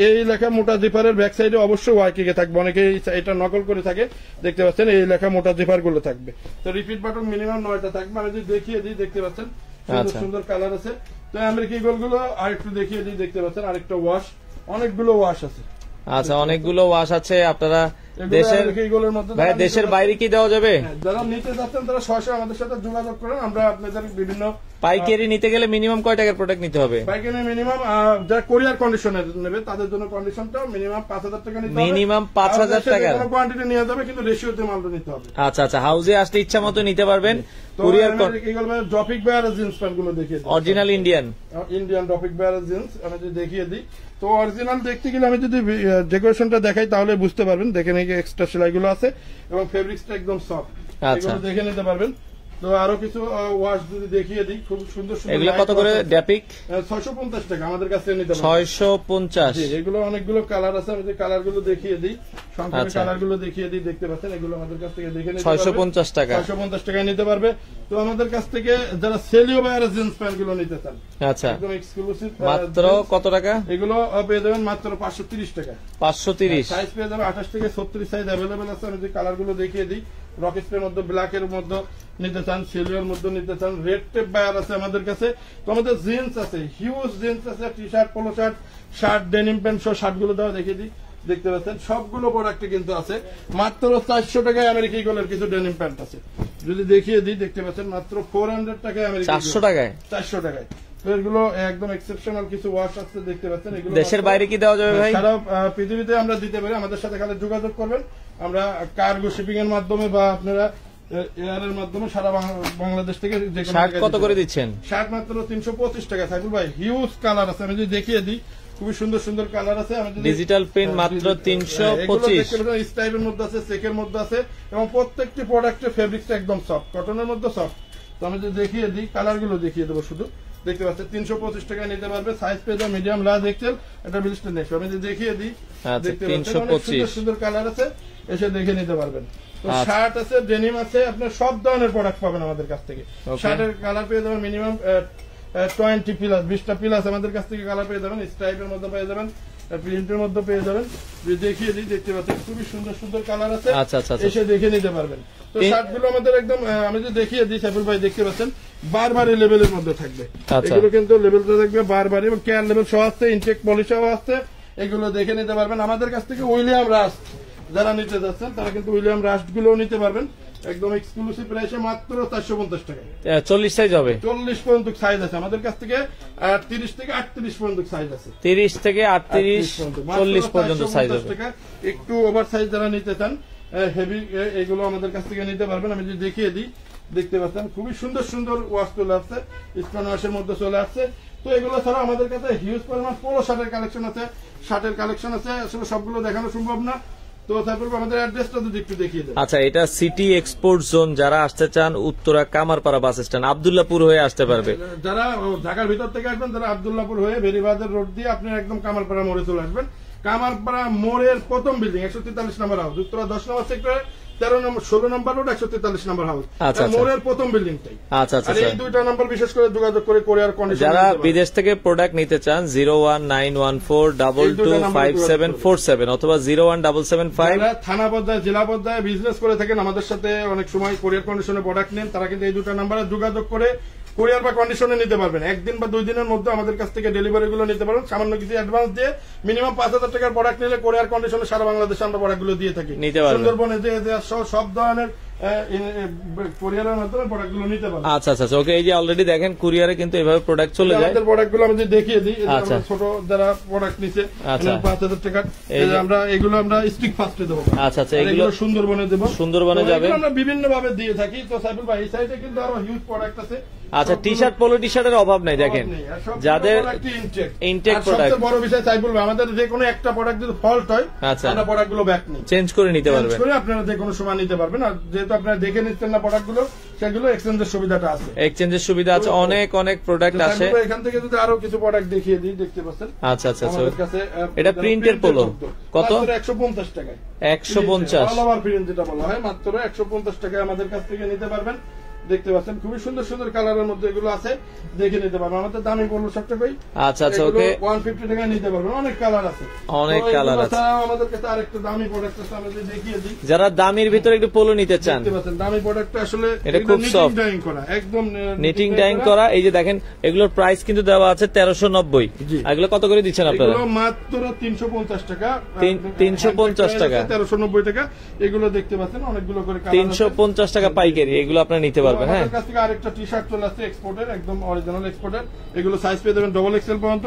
এই লেখা মোটা জিপারের ব্যাক সাইডে অবশ্যই ওয়াইকে থাকবে। অনেকে এটা নকল করে থাকে, দেখতে পাচ্ছেন এই লেখা মোটা জিপার গুলো থাকবে। তো রিপিট বাটন মিনিমাম ৯টা থাকবে। আমি যদি দেখিয়ে দিই, দেখতে পাচ্ছেন সুন্দর সুন্দর কালার আছে। তো আমেরিকা ইগলগুলো আর একটু দেখিয়ে দিই, দেখতে পাচ্ছেন আরেকটা ওয়াশ, অনেকগুলো ওয়াশ আছে। আচ্ছা, অনেকগুলো ওয়াশ আছে। আপনারা দেশের বাইরে কি দেওয়া যাবে? যারা নিতে যাচ্ছেন তারা সরাসরি আমাদের সাথে যোগাযোগ করেন। আমরা আপনাদের বিভিন্ন পাইকারি নিতে গেলে মিনিমাম কয় টাকার প্রোডাক্ট নিতে হবে? পাইকারি মিনিমাম যারা কোরিয়ার কন্ডিশনে নেবে তাদের জন্য কন্ডিশনটা মিনিমাম ৫০০০ টাকা নিতে হবে, মিনিমাম ৫০০০ টাকা কোয়ান্টিটি নিয়ে যাবে কিন্তু রেশিওতে মালটা নিতে হবে। আচ্ছা আচ্ছা, হাউজে আসতে ইচ্ছা মতো নিতে পারবেন। কোরিয়ার ড্রপিক বেয়ার জিন্স প্যান্টগুলো দেখিয়ে দিই, অরিজিনাল ইন্ডিয়ান ড্রপিক বেয়ার জিন্স আমি যদি দেখিয়ে দিই। তো অরিজিনাল দেখতে গেলে আমি যদি ডেকোরেশনটা দেখাই তাহলে বুঝতে পারবেন, দেখে নিয়ে এক্সট্রা সেলাইগুলো আছে এবং ফেব্রিক্সটা একদম সফট, এগুলো দেখে নিতে পারবেন। তো আরো কিছু ওয়াশ যদি দেখিয়ে দিই, খুব সুন্দর সুন্দর। এগুলো কত করে ড্যাপিক? ৬৫০ টাকা আমাদের কাছে নিতে পারবেন, ৬৫০। এগুলো অনেকগুলো কালার আছে, আমি যে কালারগুলো দেখিয়ে দিই, সংক্ষেপে কালারগুলো দেখিয়ে দিই। দেখতে পাচ্ছেন এগুলো আমাদের কাছ থেকে দেখে নিতে পারবেন ৬৫০ টাকা, ৬৫০ টাকায় নিতে পারবে। তো আমাদের কাছ থেকে যারা সেলিও বাইরে জিন্স প্যান্টগুলো নিতে চান, আচ্ছা একদম এক্সক্লুসিভ, মাত্র কত টাকা? এগুলো পেয়ে যাবেন মাত্র ৫৩০ টাকা, ৫৩০। সাইজ পেয়ে যাবেন ২৮ থেকে ৩৬ সাইজ অ্যাভেলেবেল আছে। আমি যে কালারগুলো দেখিয়ে দিই, রকেটের মধ্যে, ব্ল্যাকের মধ্যে নিতে চান, সিলভারের মধ্যে নিতে চান, রেড টেপ বায়ার আছে আমাদের কাছে। তো আমাদের জিন্স আছে, হিউজ জিন্স আছে, T shirt, polo shirt, denim pant সহ শার্টগুলো দেওয়া দেখিয়ে দিই। দেখতে পাচ্ছেন সবগুলো প্রোডাক্ট কিন্তু আছে মাত্র ৪০০ টাকায়। আমেরিকা ইগলের কিছু ডেনিম প্যান্ট আছে, যদি দেখিয়ে দিই, দেখতে পাচ্ছেন মাত্র 400 টাকায়, ৪০০ টাকায়। এগুলো একদম এক্সেপশনাল কিছু ওয়াশ আছে দেখতে পাচ্ছেন। এগুলো দেশের বাইরে কি দেওয়া যাবে ভাই? সারা পৃথিবীতে আমরা দিতে পারি, আমাদের সাথে খালি যোগাযোগ করবেন। আমরা কার্গো শিপিং এর মাধ্যমে বা আপনারা এয়ারের মাধ্যমে সারা বাংলাদেশ থেকে যে কত করে দিচ্ছেন? শার্ট মাত্র ৩২৫ টাকা। সাইফুল ভাই হিউজ কালার আছে, আমি যদি দেখিয়ে দিই খুবই সুন্দর সুন্দর কালার আছে। ডিজিটাল প্রিন্ট মাত্র ৩২৫ স্টাইপের মধ্যে আছে, চেকের মধ্যে আছে এবং প্রত্যেকটি প্রোডাক্টের ফেব্রিক্সটা একদম সফট কটনের মধ্যে সফট। তো আমি যদি দেখিয়ে দিই কালারগুলো দেখিয়ে দেবো শুধু দেখতে পাচ্ছেন। ৩২৫ টাকায় নিতে পারবে, সাইজ পেয়ে যাবে মিডিয়াম লার্জ এক্সেল। এটা বিলিস্ট নেই, আমি যদি দেখিয়ে দিই দেখতে পাচ্ছেন সুন্দর কালার আছে, এসে দেখে নিতে পারবেন। তো শার্ট আছে, ডেনিম আছে, আপনার সব ধরনের প্রোডাক্ট পাবেন আমাদের কাছ থেকে। শার্টের কালার পেয়ে যাবেন মিনিমাম 20 প্লাস, 20টা প্লাস আমাদের কাছ থেকে কালার পেয়ে যাবেন। স্ট্রাইপের মধ্যে পেয়ে যাবেন, প্রিন্টের মধ্যে পেয়ে যাবেন। দেখিয়ে দিই দেখতে পাচ্ছেন খুবই সুন্দর সুন্দর কালার আছে, এসে দেখে নিতে পারবেন। তো শার্টগুলো আমাদের একদম আমি যদি দেখিয়ে দিই সাইফুল ভাই দেখতে পাচ্ছেন বারবারই লেভেলের মধ্যে থাকবে। এগুলো কিন্তু লেভেলটা থাকবে বারবারই এবং কেয়ার লেভেল সহ আসছে, ইনটেক পলিশও আসছে। এগুলো দেখে নিতে পারবেন আমাদের কাছ থেকে। উইলিয়াম রাস্ট যারা নিতে যাচ্ছেন তারা কিন্তু উইলিয়াম রাস্ট গুলো নিতে পারবেন একদম এক্সক্লুসিভ প্রাইসে মাত্র ৪৫০ টাকা। ৪০ সাইজ হবে, ৪০ পর্যন্ত সাইজ আছে আমাদের কাছ থেকে। ৩০ থেকে ৩৮ পর্যন্ত সাইজ আছে, ৩০ থেকে ৩৮ ৪০ পর্যন্ত সাইজ হবে। একটু ওভার সাইজ যারা নিতে চান হেভি এগুলো আমাদের কাছ থেকে নিতে পারবেন। আমি যদি দেখিয়ে দিই দেখতে পাচ্ছেন খুবই সুন্দর সুন্দর ওয়াশ চলে আসছে, স্টোন ওয়াশের মধ্যে চলে আসছে। তো এগুলো ছাড়া আমাদের কাছে হিউজ পরিমাণ পোলো শার্টের কালেকশন আছে, শার্টের কালেকশন আছে, আসলে সবগুলো দেখানো সম্ভব না। তো তারপর আমাদের অ্যাড্রেসটা যদি একটু দেখিয়ে দেন। আচ্ছা, এটা সিটি এক্সপোর্ট জোন, যারা আসতে চান উত্তরা কামারপাড়া বাস স্ট্যান্ড আব্দুল্লাহপুর হয়ে আসতে পারবে। যারা ঢাকার ভিতর থেকে আসবেন তারা আব্দুল্লাহপুর হয়ে বেরিবাজার রোড দিয়ে আপনি একদম কামারপাড়া মোড়ে চলে আসবেন। কামারপাড়া মোড়ের প্রথম বিল্ডিং ১৪৩ নম্বর হাউস, উত্তরা ১০ নম্বর সেক্টরে ১৬ নম্বর রোড ১৪৩ নম্বর হাউস, মোড়ের প্রথম বিল্ডিংটাই। আচ্ছা আচ্ছা, এই দুইটা নাম্বার বিশেষ করে যোগাযোগ করে কোরিয়ার কন্ডিশন। যারা বিদেশ থেকে প্রোডাক্ট নিতে চান 01914225747 অথবা 01775। যারা থানা পর্যায়ে জেলা পর্যায়ে বিজনেস করে থাকেন আমাদের সাথে অনেক সময় কোরিয়ার কন্ডিশনে প্রোডাক্ট নেন, তারা কিন্তু এই দুটো নাম্বারে যোগাযোগ করে কোরিয়ার বা কন্ডিশনে নিতে পারবেন। একদিন বা দুই দিনের মধ্যে আমাদের কাছ থেকে ডেলিভারিগুলো নিতে পারবেন সামান্য কিছু অ্যাডভান্স দিয়ে। মিনিমাম ৫০০০ টাকার প্রোডাক্ট নিলে কোরিয়ার কন্ডিশনে সারা বাংলাদেশে আমরা প্রোডাক্টগুলো দিয়ে থাকি। সুন্দরবনে যে সব ধরনের কোরিয়ারের মাধ্যমে প্রোডাক্টগুলো নিতে পারবেন। আচ্ছা আচ্ছা, ওকে। এই যে অলরেডি দেখেন কুরিয়ারে কিন্তু এভাবে প্রোডাক্ট চলে যায়। আমাদের প্রোডাক্টগুলো আমি দেখিয়ে দিই, ছোট যারা প্রোডাক্ট নিচ্ছে ৫০০০ টাকা আমরা এগুলো আমরা স্টিক ফাস্টে দেবো। আচ্ছা আচ্ছা, এগুলো সুন্দরবনে দেবো, সুন্দরবনে যাবে, আমরা বিভিন্ন ভাবে দিয়ে থাকি। তো সাইফুল ভাই এই সাইডে কিন্তু আরো হিউজ প্রোডাক্ট আছে। আচ্ছা, টি শার্ট পোলো টি শার্টের অভাব নাই দেখেন যাদের ইনটেক প্রোডাক্ট। বড় বিষয় সাইফুল ভাই আমাদের যে কোনো একটা প্রোডাক্ট যদি ফল্ট হয় আমরা প্রোডাক্টগুলো ব্যাক নিই, চেঞ্জ করে নিতে পারবেন, আপনারা যে কোনো সময় নিতে পারবেন। আর যেহেতু আপনারা দেখে নিচ্ছেন না প্রোডাক্টগুলো, সেগুলো এক্সচেঞ্জের সুবিধাটা আছে, এক্সচেঞ্জের সুবিধা আছে, অনেক অনেক প্রোডাক্ট আছে। এখান থেকে যদি আরো কিছু প্রোডাক্ট দেখিয়ে দিই দেখতে পাচ্ছেন। আচ্ছা আচ্ছা, এটা প্রিন্টের পোলো কত? ১৫০ টাকায় ১৫০ অল ওভার প্রিন্ট যেটা বলা হয় মাত্র ১৫০ টাকায় আমাদের কাছ থেকে নিতে পারবেন। দেখতে পাচ্ছেন খুবই সুন্দর সুন্দর কালারের মধ্যে এগুলো আছে, দেখে নিতে পারবেন। আমাদের দামি পড়লো সবটা কই। আচ্ছা আচ্ছা, ওকে, 150 টাকা নিতে পারবেন, অনেক কালার আছে, অনেক কালার আছে আমাদের কাছে। আরেকটা দামি প্রোডাক্ট আছে আমি দেখিয়ে দিই, যারা দামির ভিতরে একটু পোলো নিতে চান। দেখতে পাচ্ছেন দামি প্রোডাক্টটা আসলে এটা খুব সফট ডাইং করা, একদম নিটিং ডাইং করা। এই যে দেখেন এগুলোর প্রাইস কিন্তু দেওয়া আছে ১৩৯০। এগুলো কত করে দিচ্ছেন আপনারা? এগুলো মাত্র ৩৫০ টাকা, ৩৫০ টাকা ১৩৯০ টাকা। এগুলো দেখতে পাচ্ছেন অনেকগুলো করে কালার, ৩৫০ টাকা পাইকারি। এগুলো আপনারা নিতে পারবেন। হ্যাঁ, কাছ থেকে আরেকটা টি শার্ট চলে আসছে এক্সপোর্টের, একদম অরিজিনাল এক্সপোর্টের। এগুলো সাইজ পেয়ে যাবেন ডবল এক্সেল পর্যন্ত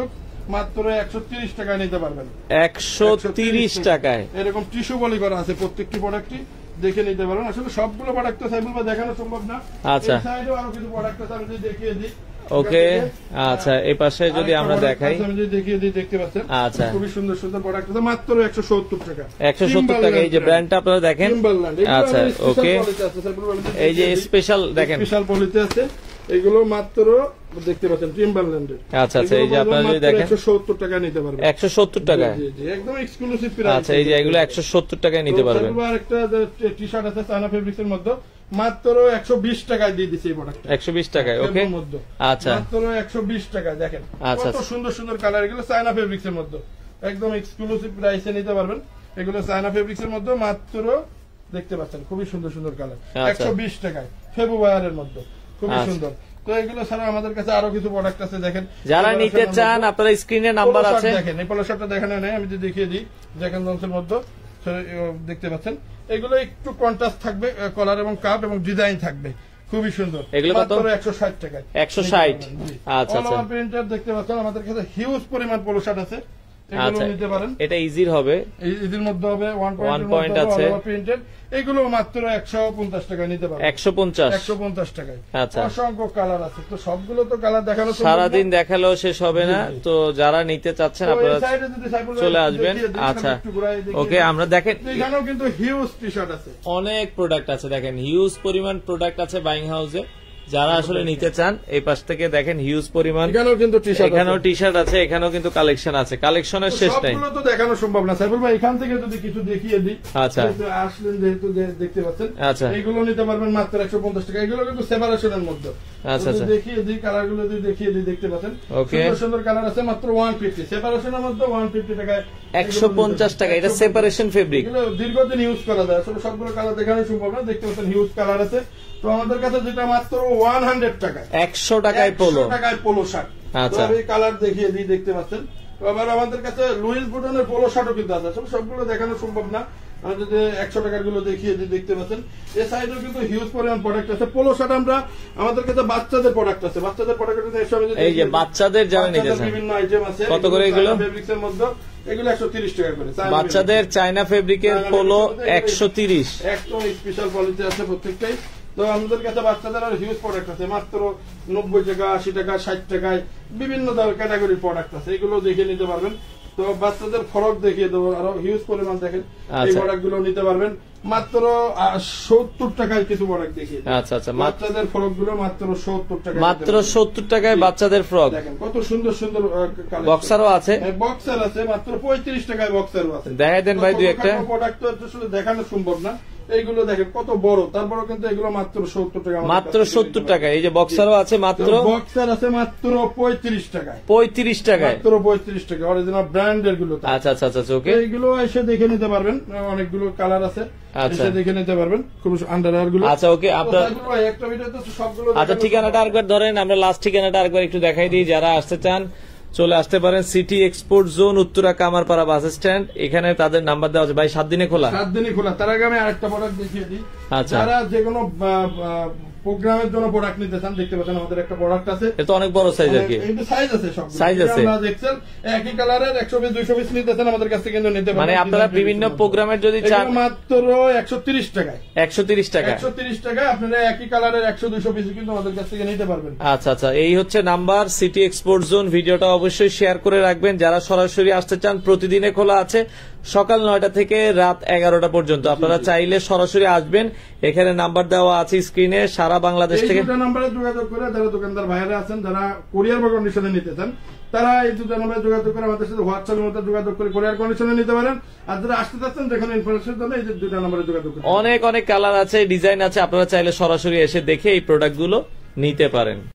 মাত্র ১৩০ টাকায় নিতে পারবেন। ১৩০ টাকায় এরকম টিস্যু বলি করা আছে প্রত্যেকটি প্রোডাক্টই, দেখে নিতে পারবেন। আসলে সবগুলো প্রোডাক্ট তো সাইবুল ভাই দেখানো সম্ভব না। আচ্ছা, এই সাইডেও আরো কিছু প্রোডাক্ট আছে আমি দেখিয়ে দিই। ওকে, আচ্ছা এই পাশে যদি আমরা দেখাই, আমি যদি দেখিয়ে দিই দেখতে পাচ্ছেন। আচ্ছা, খুব সুন্দর সুন্দর প্রোডাক্ট আছে মাত্র ১৭০ টাকা, ১৭০ টাকা। এই যে ব্র্যান্ডটা আপনারা দেখেন। আচ্ছা ওকে, এই যে স্পেশাল দেখেন, স্পেশাল পলিতে আছে এগুলো মাত্র দেখতে পাচ্ছেন টিম্বারল্যান্ডের। আচ্ছা আচ্ছা, এই যে আপনারা যদি দেখেন ১৭০ টাকা নিতে পারবেন, ১৭০ টাকা একদম এক্সক্লুসিভ প্রাইস। আচ্ছা, এই যে এগুলো ১৭০ টাকায় নিতে পারবেন। আর একটা টি-শার্ট আছে চায়না ফেব্রিক্সের মধ্যে মাত্র ১২০ টাকায় দিয়ে দিচ্ছে এই প্রোডাক্ট, ১২০ টাকায়। ওকে, আচ্ছা মাত্র ১২০ টাকা। দেখেন কত সুন্দর সুন্দর কালার, এগুলো চায়না ফেব্রিক্সের মধ্যে একদম এক্সক্লুসিভ প্রাইসে নিতে পারবেন। এগুলো চায়না ফেব্রিক্সের মধ্যে মাত্র দেখতে পাচ্ছেন খুবই সুন্দর সুন্দর কালার, ১২০ টাকায় ফেব্রুয়ারির মধ্যে, খুবই সুন্দর। তো এগুলো ছাড়া আমাদের কাছে আরো কিছু প্রোডাক্ট আছে। দেখেন যারা নিতে চান আপনারা স্ক্রিনে নাম্বার আছে। দেখেন এই পলোশার্টটা দেখানো নাই, আমি যদি দেখিয়ে দিই জ্যাকেট লঞ্চের মধ্যে দেখতে পাচ্ছেন। এগুলো একটু কন্ট্রাস্ট থাকবে কলার এবং কাপ এবং ডিজাইন থাকবে, খুবই সুন্দর। এগুলো কত? 160 টাকা। 160। আচ্ছা আচ্ছা, আমার প্রিন্টার দেখতে পাচ্ছেন আমাদের কাছে হিউজ পরিমাণ পোলো শার্ট আছে, এগুলো নিতে পারেন। এটা ইজির হবে, ইজির মধ্যে হবে 1 পয়েন্ট আছে প্রিন্টেড, এগুলো মাত্র 150 টাকা নিতে পারেন। 150 টাকায়। আচ্ছা, অসংখ্য কালার আছে, তো সবগুলো তো কালার দেখালো সারা দিন দেখালো শেষ হবে না, তো যারা নিতে চাচ্ছেন আপনারা চলে আসবেন। আচ্ছা ওকে, আমরা দেখেন এখানেও কিন্তু হিউজ টি-শার্ট আছে, অনেক প্রোডাক্ট আছে, দেখেন হিউজ পরিমাণ প্রোডাক্ট আছে বাইং হাউসে। যারা আসলে নিতে চান এই পাশ থেকে দেখেন হিউজ পরিমাণ, এখানেও টি-শার্ট আছে, এখানেও কিন্তু কালেকশন আছে, কালেকশনের শেষ নাই, সবগুলো তো দেখানো সম্ভব না সাইফুল ভাই। এখান থেকে যদি কিছু দেখিয়ে দিই। আচ্ছা, আসলেন যেহেতু দেখতে পাচ্ছেন, আচ্ছা এগুলো নিতে পারবেন মাত্র 150 টাকা, এগুলো কিন্তু সেপারেশনের মধ্যে। আচ্ছা আচ্ছা, দেখিয়ে দিই কালারগুলো, যদি দেখিয়ে দিই দেখতে পাচ্ছেন সুন্দর সুন্দর কালার আছে, মাত্র 150 সেপারেশনের মধ্যে, 150 টাকায় 150 টাকা। এটা সেপারেশন ফেব্রিক, এগুলো দীর্ঘদিন ইউজ করা যায়, আসলে সবগুলো কালার দেখানো সম্ভব না, দেখতে পাচ্ছেন হিউজ কালার আছে। তো আমাদের কাছে যেটা মাত্র 100 টাকা, 100 টাকায় পোলো, 100 টাকায় পোলো শার্ট। আচ্ছা, আমি কালার দেখিয়ে দিই দেখতে পাচ্ছেন। তো আবার আমাদের কাছে লুইস বুটনের পোলো শার্টও কিন্তু আছে, সবগুলো দেখানো সম্ভব না, আমরা যদি 100 টাকার গুলো দেখিয়ে দিই দেখতে পাচ্ছেন। এই সাইডেও কিন্তু হিউজ পরিমাণ প্রোডাক্ট আছে পোলো শার্ট। আমরা আমাদের কাছে বাচ্চাদের প্রোডাক্ট আছে, বাচ্চাদের প্রোডাক্টের জন্য এসব এই যে বাচ্চাদের যারা নিতে চান বিভিন্ন আইটেম আছে। কত করে এগুলো? ফেব্রিক্সের মধ্যে এগুলো 130 টাকা করে বাচ্চাদের, চায়না ফেব্রিকের পোলো 130, একদম স্পেশাল কোয়ালিটি আছে প্রত্যেকটাই। তো আমাদের কাছে বাচ্চাদের আর হিউজ প্রোডাক্ট আছে, মাত্র 90 টাকা, 80 টাকা, 60 টাকায় বিভিন্ন ধরনের ক্যাটাগরির প্রোডাক্ট আছে, এগুলো দেখে নিতে পারবেন। তো বাচ্চাদের ফরক দেখিয়ে দেবো, আরো হিউজ পরিমাণ দেখেন, এই প্রোডাক্ট গুলো নিতে পারবেন মাত্র 70 টাকায়। কিছু প্রোডাক্ট দেখিয়ে দেবো। আচ্ছা আচ্ছা, বাচ্চাদের ফরক গুলো মাত্র 70 টাকা, মাত্র 70 টাকায় বাচ্চাদের ফরক। দেখেন কত সুন্দর সুন্দর বক্সারও আছে, বক্সার আছে মাত্র 35 টাকায়, বক্সারও আছে। দেখাই দেন ভাই দুই একটা প্রোডাক্ট, তো আসলে দেখানো সম্ভব না, এইগুলো দেখেন কত বড়, তারপরে কিন্তু এগুলো মাত্র 70 টাকা, মাত্র 70 টাকা। এই যে বক্সারও আছে, মাত্র বক্সার আছে মাত্র 35 টাকায়, 35 টাকায়, মাত্র 35 টাকা, অরিজিনাল ব্র্যান্ডের গুলো। আচ্ছা আচ্ছা আচ্ছা, ওকে, এইগুলো এসে দেখে নিতে পারবেন, অনেকগুলো কালার আছে, এসে দেখে নিতে পারবেন খুব আন্ডারওয়্যার গুলো। আচ্ছা ওকে, আপনারা একটা ভিডিওতে সবগুলো। আচ্ছা, ঠিকানাটা আরেকবার ধরেন, আমরা লাস্ট ঠিকানাটা আরেকবার একটু দেখাই দিই, যারা আসতে চান চলে আসতে পারেন। City export zone, Uttara, Kamarpara bus stand, এখানে তাদের নাম্বার দেওয়া আছে। ভাই 7 দিনে খোলা? 7 দিনে খোলা। তার আগে আমি আরেকটা প্রোডাক্ট দেখিয়ে দিই, যারা যে কোনো প্রোগ্রামের জন্য প্রোডাক্ট নিতে চান দেখতে পাচ্ছেন আমাদের একটা প্রোডাক্ট আছে, এটা অনেক বড় সাইজ আর কি, কিন্তু সাইজ আছে, সব সাইজ আছে। আপনারা দেখছেন একই কালারের 120 200 পিস নিতে চান আমাদের কাছ থেকে কিন্তু নিতে পারেন, মানে আপনারা বিভিন্ন প্রোগ্রামের যদি চান মাত্র 130 টাকায়, 130 টাকা, 130 টাকা আপনারা একই কালারের 100 200 পিস কিন্তু আমাদের কাছ থেকে নিতে পারবেন। আচ্ছা আচ্ছা, এই হচ্ছে নাম্বার সিটি এক্সপোর্ট জোন। ভিডিওটা অবশ্যই শেয়ার করে রাখবেন। যারা সরাসরি আসতে চান প্রতিদিনে খোলা আছে, সকাল 9টা থেকে রাত 11টা পর্যন্ত। আপনারা চাইলে সরাসরি আসবেন, এখানে নাম্বার দেওয়া আছে স্ক্রিনে, সারা বাংলাদেশ থেকে এই দুটো নম্বরে যোগাযোগ করে যারা দোকানদার ভাইরা আছেন, যারা কুরিয়ার বা কন্ডিশনে নিতে চান তারা এই দুটো নম্বরে যোগাযোগ করে আমাদের সাথে হোয়াটসঅ্যাপের মধ্যে যোগাযোগ করে কুরিয়ার কন্ডিশনে নিতে পারেন। আর যারা আসতে চাচ্ছেন দেখুন ইনফরমেশন জন্য এই দুটো নম্বরে যোগাযোগ করুন। অনেক অনেক কালার আছে, ডিজাইন আছে, আপনারা চাইলে সরাসরি এসে দেখে এই প্রোডাক্টগুলো নিতে পারেন।